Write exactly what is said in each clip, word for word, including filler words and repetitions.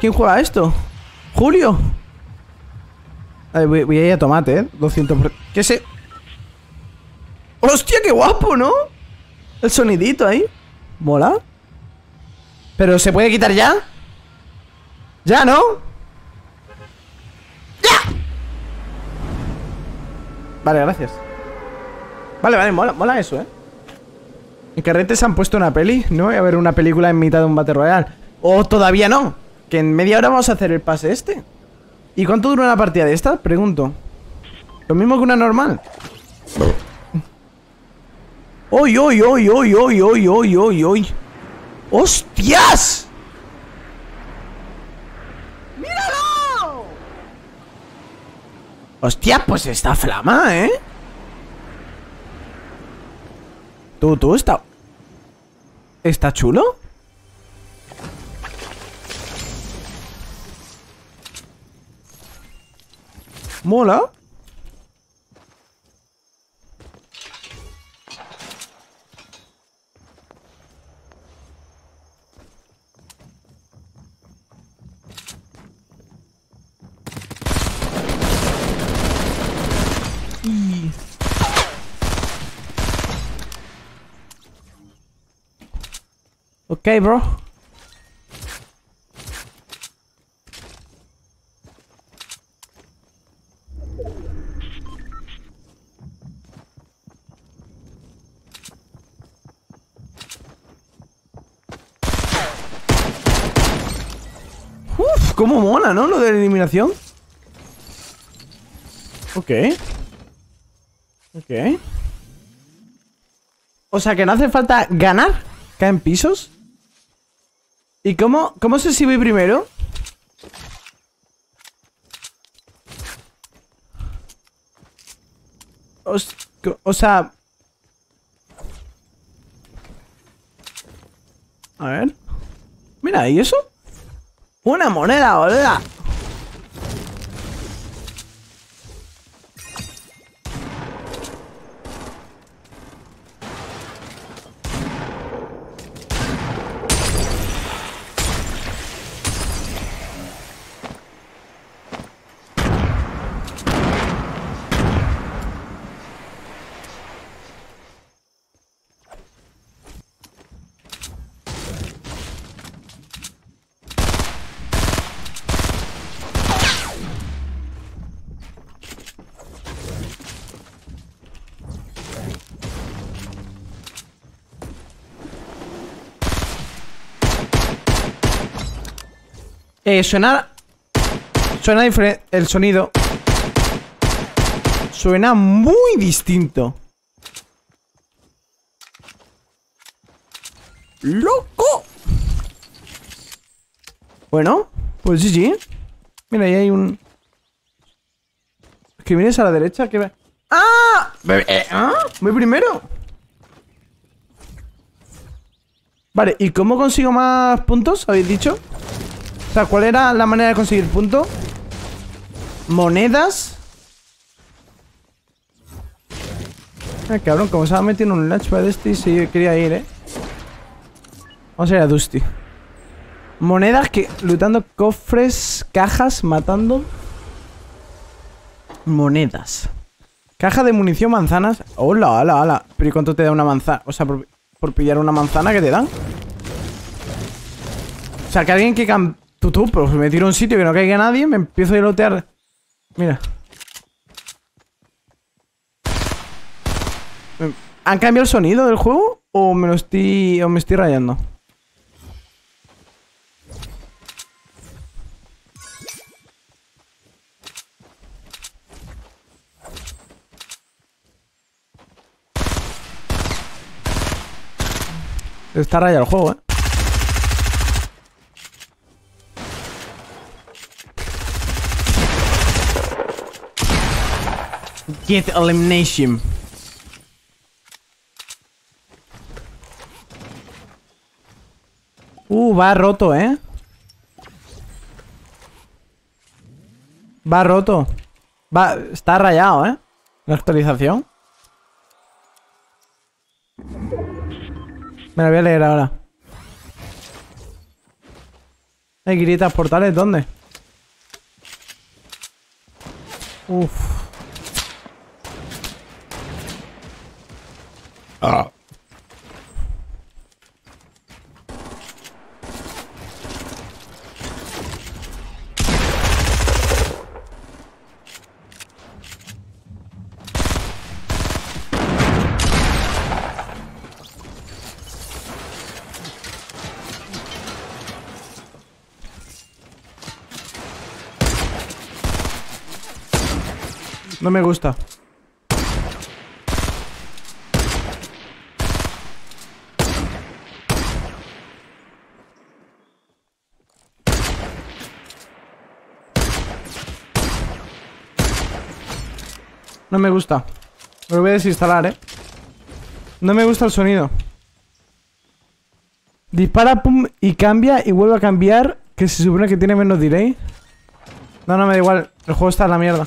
¿Quién juega a esto? ¿Julio? A ver, voy, voy a ir a tomate, ¿eh? doscientos por ciento. ¿Qué sé? ¡Hostia, qué guapo!, ¿no? El sonidito ahí. Mola. ¿Pero se puede quitar ya? ¿Ya, no? ¡Ya! Vale, gracias. Vale, vale, mola, mola eso, ¿eh? ¿En carretes han puesto una peli? ¿No voy a ver una película en mitad de un Battle Royale? ¡O todavía no! Que en media hora vamos a hacer el pase este. ¿Y cuánto dura una partida de estas? Pregunto. Lo mismo que una normal. ¡Oy, oy, oy, oy, oy, oy, oy, oy, oy! ¡Hostias! ¡Míralo! Hostia, pues está flama, ¿eh? Tú, tú, está... ¿Está chulo? Mola. Y... Ok, bro. Cómo mola, ¿no? Lo de la eliminación. Ok. Ok. O sea, que no hace falta ganar. Caen pisos. ¿Y cómo, cómo sé si voy primero? O, o sea... A ver. Mira, ¿y eso? Una moneda, boluda. Eh, suena... Suena diferente... El sonido... Suena muy distinto. ¡Loco! Bueno, pues sí, sí. Mira, ahí hay un... Es que vienes a la derecha, que... Ve... ¡Ah! ¿Ah? Voy primero. Vale, ¿y cómo consigo más puntos? ¿Habéis dicho? O sea, ¿cuál era la manera de conseguir punto? Monedas. Ah, cabrón, como se ha metido en un latch para Dusty, si yo quería ir, eh. Vamos a ir a Dusty. Monedas que... Lutando cofres, cajas, matando. Monedas. Caja de munición, manzanas. Hola, hola, hola. Pero ¿y cuánto te da una manzana? O sea, por, por pillar una manzana, ¿qué te dan? O sea, que alguien que... Cam... Tú, tú, pero me tiro a un sitio que no caiga nadie, me empiezo a lotear. Mira. ¿Han cambiado el sonido del juego? ¿O me lo estoy... o me estoy rayando? Está rayado el juego, eh. Get elimination. Uh, va roto, ¿eh? Va roto. Va, está rayado, ¿eh? La actualización. Me la voy a leer ahora. ¿Hay grietas portales? ¿Dónde? Uff. Ah. No me gusta. No me gusta. Me lo voy a desinstalar, eh. No me gusta el sonido. Dispara, pum, y cambia y vuelve a cambiar. Que se supone que tiene menos delay. No, no, me da igual. El juego está en la mierda.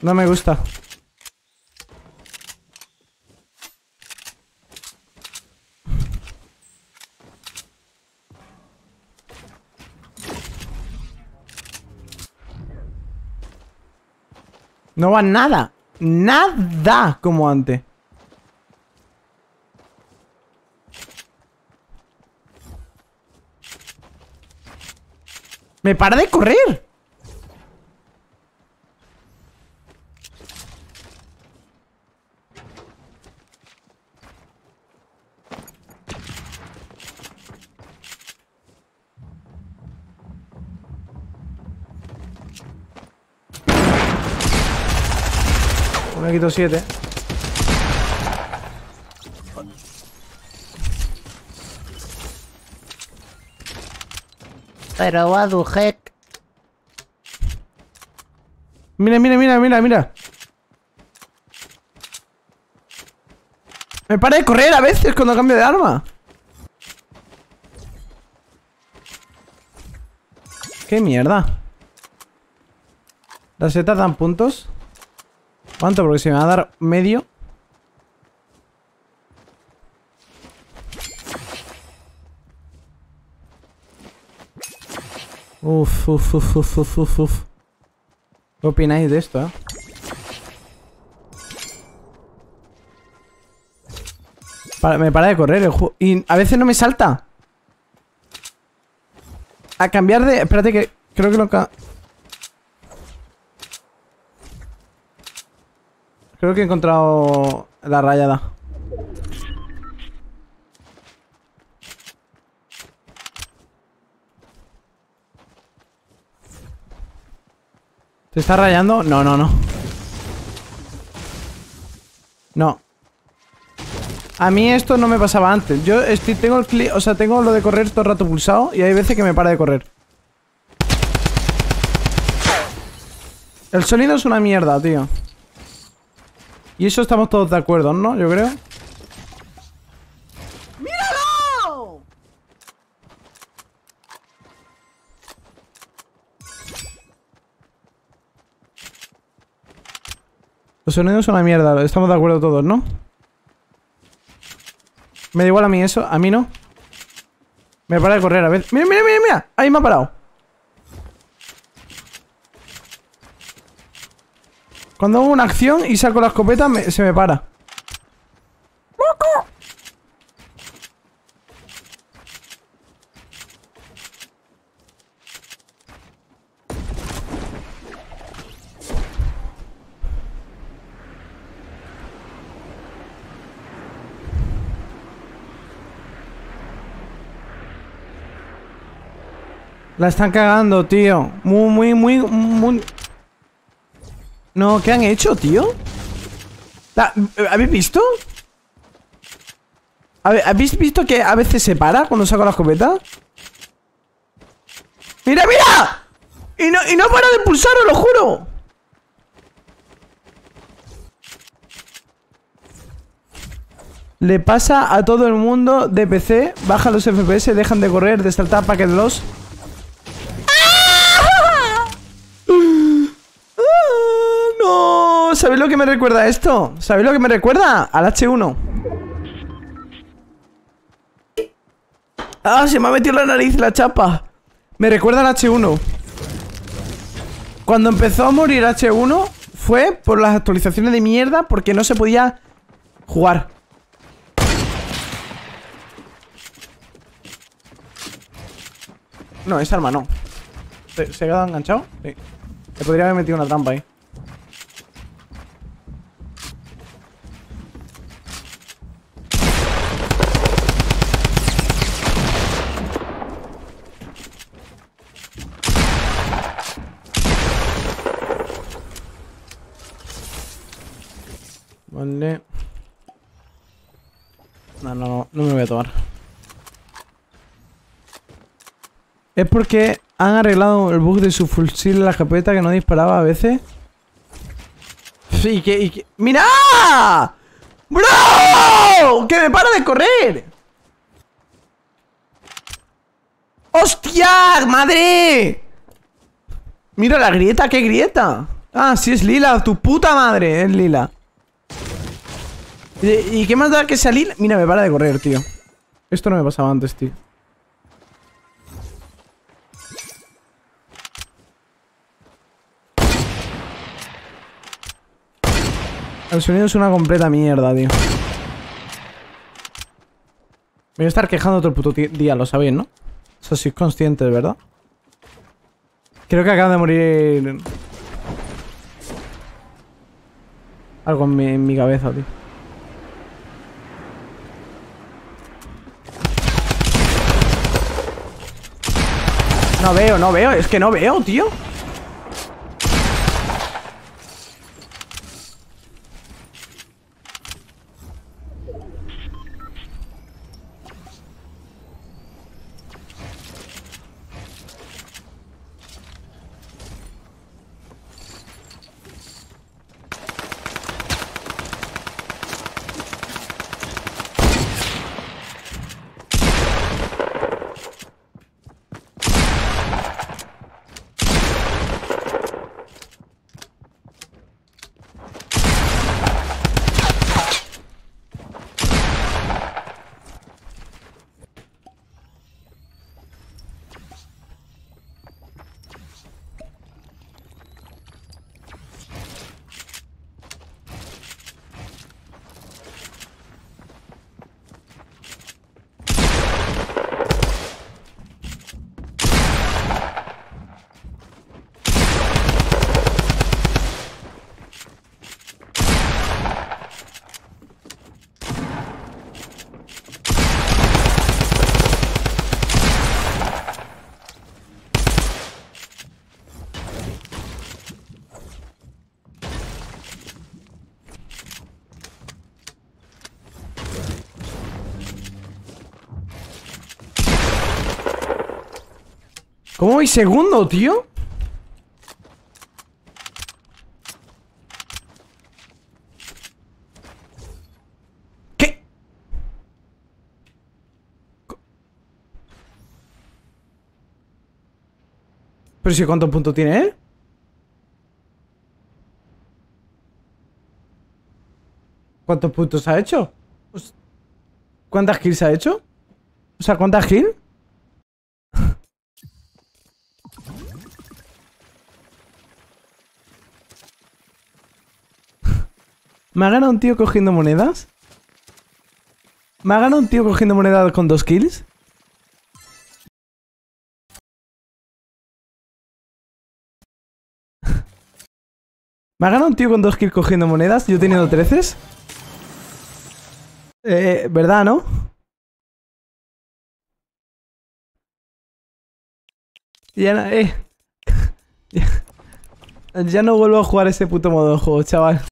No me gusta. No va nada. Nada como antes. Me para de correr. Me quito siete. Pero va dujek. Mira, mira, mira, mira, mira. Me para de correr a veces cuando cambio de arma. Qué mierda. ¿Las setas dan puntos? ¿Cuánto? Porque se me va a dar medio. Uf, uf, uf, uf, uf, uf, uf. ¿Qué opináis de esto, eh? Para, me para de correr el juego. Y a veces no me salta. A cambiar de... Espérate que... Creo que lo... Ca... Creo que he encontrado la rayada. ¿Te está rayando? No, no, no. No. A mí esto no me pasaba antes. Yo estoy, tengo el clic, o sea, tengo lo de correr todo el rato pulsado y hay veces que me para de correr. El sonido es una mierda, tío. Y eso estamos todos de acuerdo, ¿no? Yo creo. ¡Míralo! Los sonidos son una mierda, estamos de acuerdo todos, ¿no? Me da igual a mí eso, a mí no. Me para de correr, a ver. ¡Mira, mira, mira, mira! Ahí me ha parado. Cuando hago una acción y saco la escopeta, me, se me para. ¡Loco! La están cagando, tío. Muy, muy, muy, muy... No, ¿qué han hecho, tío? ¿Habéis visto? ¿Habéis visto que a veces se para cuando saco la escopeta? ¡Mira, mira! Y no, y no para de pulsar, os lo juro. Le pasa a todo el mundo de P C. Baja los F P S, dejan de correr, de saltar paquet los... ¿Sabéis lo que me recuerda a esto? ¿Sabéis lo que me recuerda? Al H uno. ¡Ah! Se me ha metido la nariz la chapa. Me recuerda al hache uno. Cuando empezó a morir hache uno fue por las actualizaciones de mierda, porque no se podía jugar. No, esa arma no. ¿Se, ¿se ha quedado enganchado? Sí. Le podría haber metido una trampa ahí. Vale. No, no, no, no me voy a tomar. Es porque han arreglado el bug de su fusil en la escopeta, que no disparaba a veces. Sí, que, y que... ¡Mira! ¡Bro! ¡Que me para de correr! ¡Hostia! ¡Madre! Mira la grieta, ¿qué grieta? Ah, sí, es lila, tu puta madre, es lila. ¿Y qué más da que salir? Mira, me para de correr, tío. Esto no me pasaba antes, tío. El sonido es una completa mierda, tío. Me voy a estar quejando otro puto día, lo sabéis, ¿no? Eso sois conscientes, ¿verdad? Creo que acaba de morir... algo en mi, en mi cabeza, tío. No veo, no veo, es que no veo, tío. ¿Cómo voy segundo, tío? ¿Qué? ¿Pero si cuántos puntos tiene él? ¿Cuántos puntos ha hecho? ¿Cuántas kills ha hecho? O sea, ¿cuántas kills? ¿Me ha ganado un tío cogiendo monedas? ¿Me ha ganado un tío cogiendo monedas con dos kills? ¿Me ha ganado un tío con dos kills cogiendo monedas? Yo teniendo treces. Eh, ¿verdad, no? Ya no, eh. ya no vuelvo a jugar ese puto modo de juego, chaval.